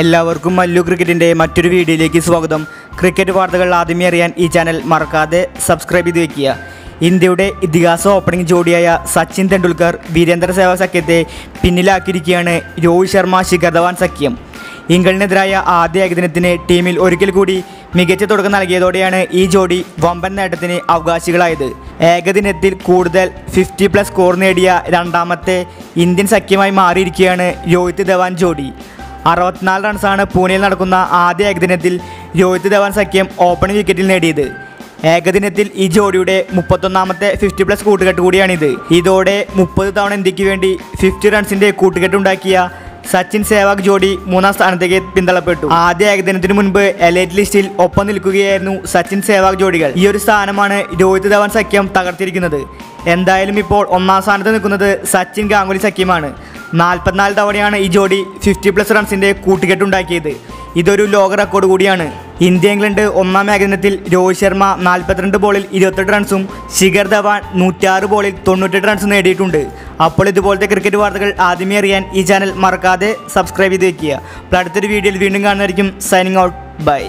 എല്ലാവർക്കും മല്ലു ക്രിക്കറ്റിൻ്റെ മറ്റൊരു വീഡിയോയിലേക്ക് സ്വാഗതം. ക്രിക്കറ്റ് വാർത്തകൾ ആദ്യമേ അറിയാൻ ഈ ചാനൽ മറക്കാതെ സബ്സ്ക്രൈബ് ചെയ്ത് വയ്ക്കുക. ഇന്ത്യയുടെ ഇതിഹാസ ഓപ്പണിംഗ് ജോഡിയായ സച്ചിൻ തെണ്ടുൽക്കർ വീരേന്ദ്ര സേവാഗ് സഖ്യത്തെ പിന്നിലാക്കിയിരിക്കുകയാണ് രോഹിത് ശർമ്മ ശിഖർ ധവാൻ സഖ്യം. ഇംഗ്ലണ്ടിനെതിരായ ആദ്യ ഏകദിനത്തിന് ടീമിൽ ഒരിക്കൽ കൂടി മികച്ച തുടക്കം നൽകിയതോടെയാണ് ഈ ജോഡി വമ്പൻ നേട്ടത്തിന് അവകാശികളായത്. ഏകദിനത്തിൽ കൂടുതൽ 50+ സ്കോർ നേടിയ രണ്ടാമത്തെ ഇന്ത്യൻ സഖ്യമായി മാറിയിരിക്കുകയാണ് രോഹിത് ധവാൻ ജോഡി. 64 റൺസാണ് പൂനെയിൽ നടക്കുന്ന ആദ്യ ഏകദിനത്തിൽ രോഹിത് ധവാൻ സഖ്യം ഓപ്പണിംഗ് വിക്കറ്റിൽ നേടിയത്. ഏകദിനത്തിൽ ഈ ജോഡിയുടെ 31ാമത്തെ 50+ കൂട്ടുകെട്ട് കൂടിയാണിത്. ഇതോടെ 30 തവണ ഇന്ത്യക്ക് വേണ്ടി 50 റൺസിൻ്റെ കൂട്ടുകെട്ടുണ്ടാക്കിയ സച്ചിൻ സേവാഗ് ജോഡി മൂന്നാം സ്ഥാനത്തേക്ക് പിന്തള്ളപ്പെട്ടു. ആദ്യ ഏകദിനത്തിനു മുൻപ് എലൈറ്റ് ലിസ്റ്റിൽ ഒപ്പം നിൽക്കുകയായിരുന്നു സച്ചിൻ സേവാഗ് ജോഡികൾ. ഈ ഒരു സ്ഥാനമാണ് രോഹിത് ധവാൻ സഖ്യം തകർത്തിരിക്കുന്നത്. എന്തായാലും ഇപ്പോൾ ഒന്നാം സ്ഥാനത്ത് നിൽക്കുന്നത് സച്ചിൻ ഗാംഗുലി സഖ്യമാണ്. 44 തവണയാണ് ഈ ജോഡി 50+ റൺസിൻ്റെ കൂട്ടുകെട്ടുണ്ടാക്കിയത്. ഇതൊരു ലോക റെക്കോർഡ് കൂടിയാണ്. ഇന്ത്യ ഇംഗ്ലണ്ട് ഒന്നാം ഏകദിനത്തിൽ രോഹിത് ശർമ്മ 42 ബോളിൽ 28 റൺസും ശിഖർ ധവാൻ 106 ബോളിൽ 98 റൺസും നേടിയിട്ടുണ്ട്. അപ്പോൾ ഇതുപോലത്തെ ക്രിക്കറ്റ് വാർത്തകൾ ആദ്യമേ അറിയാൻ ഈ ചാനൽ മറക്കാതെ സബ്സ്ക്രൈബ് ചെയ്ത് വയ്ക്കുക. അപ്പോൾ അടുത്തൊരു വീഡിയോയിൽ വീണ്ടും കാണുന്നതായിരിക്കും. Signing out, by.